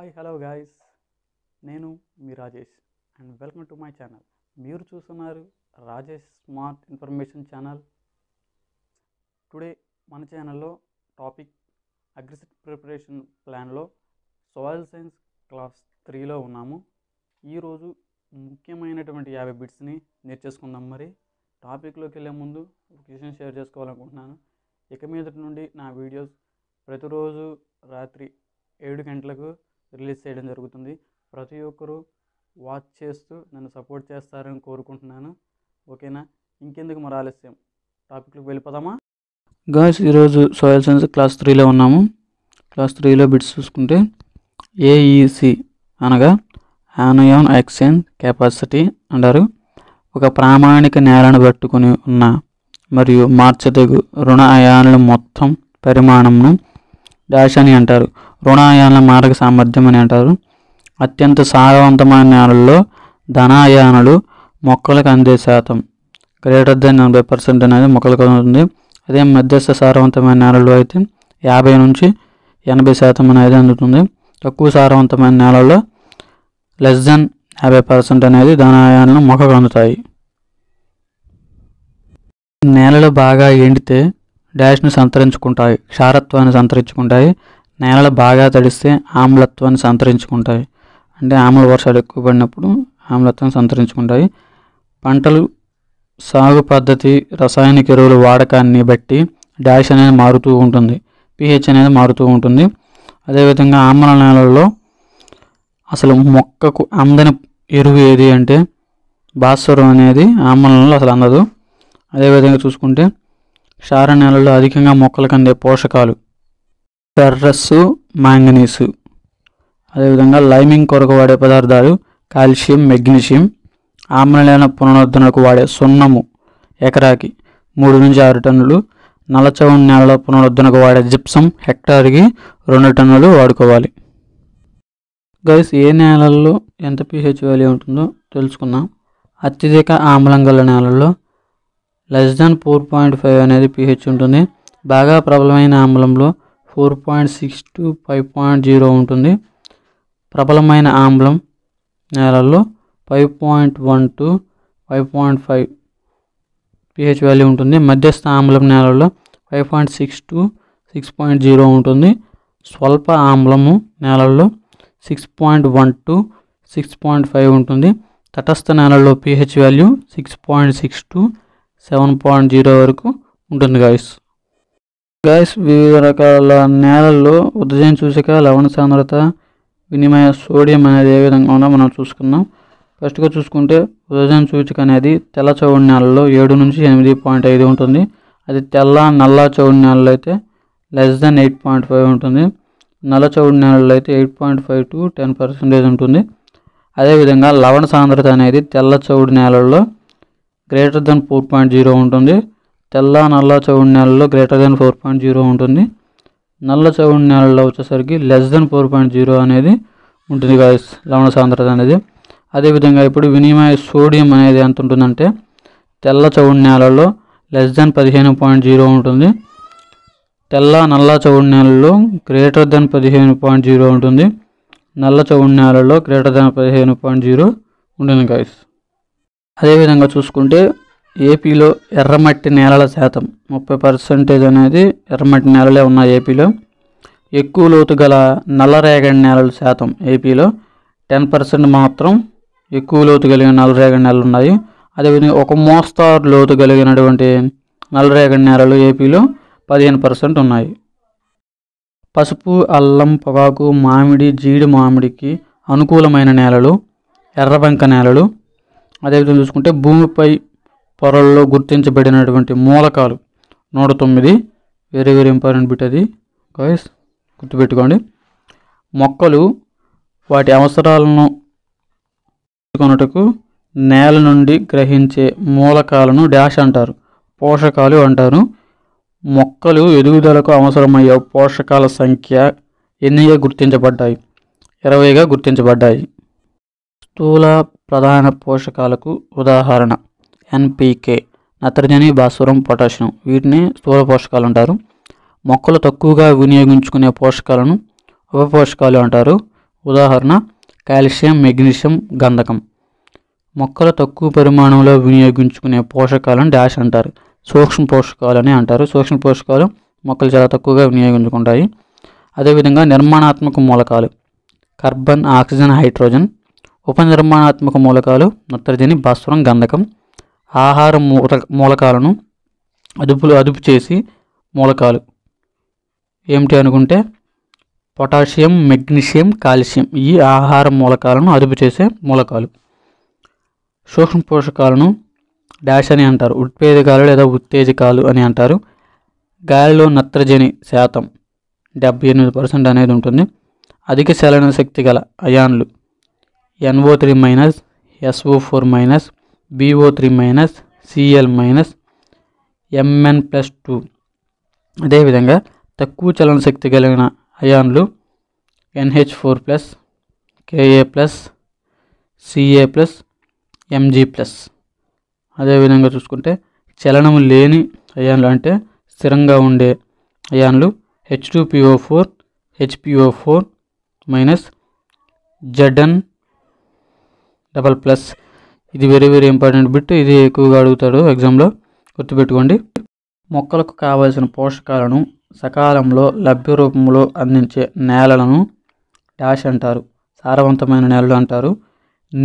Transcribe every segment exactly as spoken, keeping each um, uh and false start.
Hi hello guys, నేను మీ Rajesh and welcome to my channel. మీరు చూస్తున్నారు Rajesh smart information channel. Today మన ఛానల్లో టాపిక్ అగ్రిసిట్ ప్రిపరేషన్ ప్లాన్లో సోయిల్ సైన్స్ క్లాస్ త్రీలో ఉన్నాము. ఈరోజు ముఖ్యమైనటువంటి యాభై బిట్స్ని నేర్చేసుకుందాం. మరి టాపిక్లోకి వెళ్ళే ముందు ఒక విషయం షేర్ చేసుకోవాలనుకుంటున్నాను. ఇక మీదటి నుండి నా వీడియోస్ ప్రతిరోజు రాత్రి ఏడు గంటలకు రిలీజ్ చేయడం జరుగుతుంది. ప్రతి ఒక్కరూ వాచ్ చేస్తూ నన్ను సపోర్ట్ చేస్తారని కోరుకుంటున్నాను. ఓకేనా, ఇంకెందుకు మరి ఆలస్యం, టాపిక్లకు వెళ్ళిపోదామా గాయస్. ఈరోజు సోయిల్ సైన్స్ క్లాస్ త్రీలో ఉన్నాము. క్లాస్ త్రీలో బిట్స్ చూసుకుంటే ఏఈసి అనగా ఆనయాన్ ఎక్స్చేంజ్ కెపాసిటీ అంటారు. ఒక ప్రామాణిక నేలను పట్టుకుని ఉన్న మరియు మార్చదగు రుణ అయాన్ల మొత్తం పరిమాణంను డాష్ అని అంటారు. రుణాయాల మారక సామర్థ్యం అని అంటారు. అత్యంత సారవంతమైన నేలల్లో ధనాయానాలు మొక్కలకు అందే శాతం గ్రేటర్ దెన్ ఎనభై పర్సెంట్ అనేది మొక్కలకు అందుతుంది. అదే మధ్యస్థ సారవంతమైన నేలలో అయితే యాభై నుంచి ఎనభై శాతం అనేది అందుతుంది. తక్కువ సారవంతమైన నేలలో లెస్ దెన్ యాభై పర్సెంట్ అనేది ధనాయానాలు మొక్కకు అందుతాయి. నేలలో బాగా ఎండితే డాష్ను సంతరించుకుంటాయి, క్షారత్వాన్ని సంతరించుకుంటాయి. నేలలు బాగా తడిస్తే ఆమ్లత్వాన్ని సంతరించుకుంటాయి, అంటే ఆమ్ల వర్షాలు ఎక్కువ పడినప్పుడు ఆమ్లత్వాన్ని సంతరించుకుంటాయి. పంటలు సాగు పద్ధతి, రసాయనిక ఎరువుల వాడకాన్ని బట్టి డాష్ అనేది మారుతూ ఉంటుంది, పిహెచ్ అనేది మారుతూ ఉంటుంది. అదేవిధంగా ఆమ్ల నేలల్లో అసలు మొక్కకు అందని ఎరువు ఏది అంటే భాస్వరం అనేది ఆమ్ల నేలలో అసలు అందదు. అదేవిధంగా చూసుకుంటే క్షార నేలలో అధికంగా మొక్కలకు అందే పోషకాలు ఫెర్రస్సు, మాంగనీసు. అదేవిధంగా లైమింగ్ కొరకు వాడే పదార్థాలు కాల్షియం, మెగ్నీషియం. ఆమ్లనేల పునరుద్ధరణకు వాడే సున్నము ఎకరాకి మూడు నుంచి ఆరు టన్నులు. నల్లచవుని నేలలో పునరుద్ధరణకు వాడే జిప్సం హెక్టార్కి రెండు టన్నులు వాడుకోవాలి. గైస్, ఏ నేలల్లో ఎంత పిహెచ్ వాల్యూ ఉంటుందో తెలుసుకుందాం. అత్యధిక ఆమ్లం గల నేలల్లో less than four point five అనేది పిహెచ్ ఉంటుంది. బాగా ప్రబలమైన ఆమ్లంలో four point six to five point zero ఉంటుంది. ప్రబలమైన ఆమ్లం నేలల్లో five point one to five point five pH value ఉంటుంది. మధ్యస్థ ఆమ్లం నేలల్లో five point six to six point zero ఉంటుంది. స్వల్ప ఆమ్లము నేలల్లో six point one to six point five ఉంటుంది. తటస్థ నేలల్లో pH value six point six to seven point zero వరకు ఉంటుంది. గాయస్ గాయస్ వివిధ రకాల నేలల్లో ఉదయం చూసాక లవణ సాంద్రత, వినిమయ సోడియం అనేది ఏ విధంగా ఉందో మనం చూసుకున్నాం. ఫస్ట్గా చూసుకుంటే ఉదయం సూచిక అనేది తెల్ల చవుడు నేలలో ఏడు నుంచి ఎనిమిది పాయింట్ ఐదు ఉంటుంది. అది తెల్ల నల్ల చవుడు నేలలో అయితే less than eight point five ఉంటుంది. నల్ల చవుడు నేలలో అయితే eight point five to ten percentage ఉంటుంది. అదేవిధంగా లవణ సాంద్రత అనేది తెల్ల చవుడు నేలలో greater than four point zero ఉంటుంది. తెల్ల నల్ల చవుడు నేలలో greater than four point zero ఉంటుంది. నల్ల చవుడు నేలలో వచ్చేసరికి less than four point zero అనేది ఉంటుంది గాయస్ లవణ సాంద్రత అనేది. అదేవిధంగా ఇప్పుడు వినిమయ సోడియం అనేది ఎంత ఉంటుందంటే తెల్ల చవుడు నేలలో లెస్ దెన్ పదిహేను పాయింట్ జీరో ఉంటుంది. తెల్ల నల్ల చవుడు నేలలో గ్రేటర్ దెన్ పదిహేను పాయింట్ జీరో ఉంటుంది. నల్ల చవుడు నేలలో గ్రేటర్ దెన్ పదిహేను పాయింట్ జీరో ఉంటుంది గాయస్. అదేవిధంగా చూసుకుంటే ఏపీలో ఎర్రమట్టి నేలల శాతం ముప్పై పర్సెంటేజ్ అనేది ఎర్రమట్టి నేలలే ఉన్నాయి ఏపీలో. ఎక్కువ లోతు గల నల్లరేగడి నేలల శాతం ఏపీలో టెన్ పర్సెంట్ మాత్రం ఎక్కువ లోతు కలిగిన నల్లరేగడి నేలలు ఉన్నాయి. అదేవిధంగా ఒక మోస్తారు లోతు కలిగినటువంటి నల్లరేగడి నేలలు ఏపీలో పదిహేను పర్సెంట్ ఉన్నాయి. పసుపు, అల్లం, పొగాకు, మామిడి, జీడి మామిడికి అనుకూలమైన నేలలు ఎర్రబంక నేలలు. అదేవిధంగా చూసుకుంటే భూమిపై పొరల్లో గుర్తించబడినటువంటి మూలకాలు నూట తొమ్మిది వెరీ వెరీ ఇంపార్టెంట్ బిట్ అది గాయస్, గుర్తుపెట్టుకోండి. మొక్కలు వాటి అవసరాలను కొనుటకు నేల నుండి గ్రహించే మూలకాలను డాష్ అంటారు, పోషకాలు అంటారు. మొక్కలు ఎదుగుదలకు అవసరమయ్యే పోషకాల సంఖ్య ఎన్నిగా గుర్తించబడ్డాయి? ఇరవైగా గుర్తించబడ్డాయి. స్థూల ప్రధాన పోషకాలకు ఉదాహరణ ఎన్పీకే, నత్రజని, భాస్వరం, పొటాషియం. వీటిని స్థూల పోషకాలు అంటారు. మొక్కలు తక్కువగా వినియోగించుకునే పోషకాలను ఉపపోషకాలు అంటారు. ఉదాహరణ కాల్షియం మెగ్నీషియం గంధకం మొక్కల తక్కువ పరిమాణంలో వినియోగించుకునే పోషకాలను డాష్ అంటారు సూక్ష్మ పోషకాలు అని అంటారు సూక్ష్మ పోషకాలు మొక్కలు చాలా తక్కువగా వినియోగించుకుంటాయి అదే విధంగా నిర్మాణాత్మక మూలకాలు కార్బన్ ఆక్సిజన్ హైడ్రోజన్ ఉపనిర్మాణాత్మక మూలకాలు నత్రజని భాస్వరం గంధకం ఆహార మూలకాలను అదుపులో అదుపు చేసి మూలకాలు ఏమిటి అనుకుంటే పొటాషియం మెగ్నీషియం కాల్షియం ఈ ఆహార మూలకాలను అదుపు చేసే మూలకాలు సూక్ష్మ పోషకాలను డాష్ అని అంటారు ఉత్పేదకాలు లేదా ఉత్తేజకాలు అని అంటారు గాలిలో నత్రజని శాతం డెబ్బై ఎనిమిది పర్సెంట్ అనేది ఉంటుంది అధిక చలన శక్తి గల అయాన్లు NO three minus SO four minus BO three minus CL minus MN plus two అదేవిధంగా తక్కువ చలన శక్తి కలిగిన అయాన్లు NH four plus KA plus CA plus MG plus అదేవిధంగా చూసుకుంటే చలనం లేని అయాన్లు అంటే స్థిరంగా ఉండే అయాన్లు H two PO four HPO four minus ZN double plus ఇది వెరీ వెరీ ఇంపార్టెంట్ బిట్ ఇది ఎక్కువగా అడుగుతాడు ఎగ్జామ్లో గుర్తుపెట్టుకోండి మొక్కలకు కావాల్సిన పోషకాలను సకాలంలో లభ్య రూపంలో అందించే నేలలను డాష్ అంటారు సారవంతమైన నేలలు అంటారు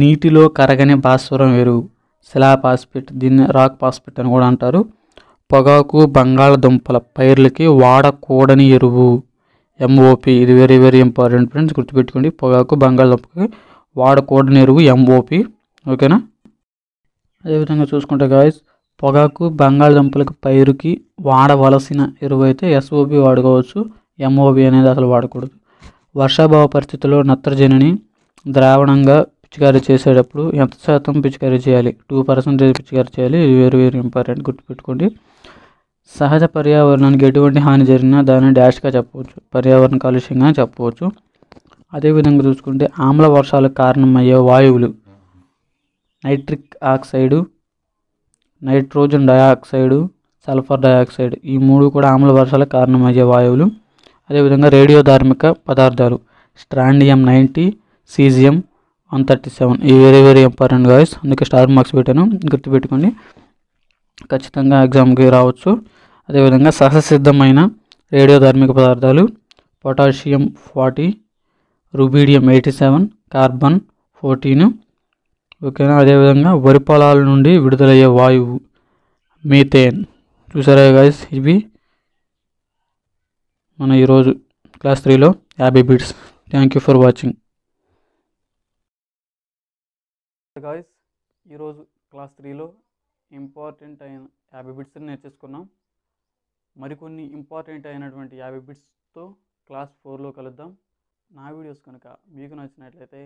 నీటిలో కరగని భాస్వరం ఎరువు స్లాబ్ ఫాస్ఫేట్ దీన్ని రాక్ ఫాస్ఫేట్ అని కూడా అంటారు పొగాకు బంగాళదుంపల పైర్లకి వాడకూడని ఎరువు ఎంఓపి ఇది వెరీ వెరీ ఇంపార్టెంట్ ఫ్రెండ్స్ గుర్తుపెట్టుకోండి పొగాకు బంగాళదుంపకి వాడకూడని ఎరువు ఎంఓపి ఓకేనా అదేవిధంగా చూసుకుంటే గాయస్ పొగాకు బంగాళదుంపలకు పైరుకి వాడవలసిన ఎరువు అయితే ఎస్ఓపి వాడుకోవచ్చు ఎంఓపి అనేది అసలు వాడకూడదు వర్షాభావ పరిస్థితుల్లో నత్రజనిని ద్రావణంగా పిచికారీ చేసేటప్పుడు ఎంత శాతం పిచికారీ చేయాలి టూ పర్సెంటేజ్ పిచికారీ చేయాలి ఇది వెరీ వెరీ ఇంపార్టెంట్ గుర్తుపెట్టుకోండి సహజ పర్యావరణానికి ఎటువంటి హాని జరిగినా దాన్ని డాష్గా చెప్పవచ్చు పర్యావరణ కాలుష్యంగా చెప్పవచ్చు అదేవిధంగా చూసుకుంటే ఆమ్ల వర్షాలకు కారణమయ్యే వాయువులు nitric oxide nitrogen dioxide sulphur dioxide ఈ మూడు కూడా ఆమ్ల వర్షాలకు కారణమయ్యే వాయువులు అదేవిధంగా రేడియో ధార్మిక పదార్థాలు strontium ninety caesium one thirty seven ఇవి వెరీ వెరీ ఇంపార్టెంట్ గాయస్ అందుకే స్టార్ మార్క్స్ పెట్టాను గుర్తుపెట్టుకోండి ఖచ్చితంగా ఎగ్జామ్కి రావచ్చు అదేవిధంగా సహజసిద్ధమైన రేడియో ధార్మిక పదార్థాలు potassium forty rubidium eighty seven carbon fourteen ఓకేనా అదేవిధంగా వరి పొలాల నుండి విడుదలయ్యే వాయువు మీథేన్ చూసారా గాయస్ ఇవి మన ఈరోజు క్లాస్ త్రీలో యాభై bits thank you for watching guys ఈరోజు క్లాస్ త్రీలో ఇంపార్టెంట్ అయిన యాభై బిట్స్ని నేర్చేసుకున్నాం మరికొన్ని ఇంపార్టెంట్ అయినటువంటి యాభై బిట్స్తో క్లాస్ ఫోర్లో కలుద్దాం నా వీడియోస్ కనుక మీకు నచ్చినట్లయితే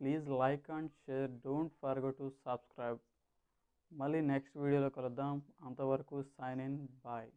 please like and share don't forget to subscribe మళ్ళీ నెక్స్ట్ వీడియోలో కలుద్దాం అంతవరకు సైన్ ఇన్ బాయ్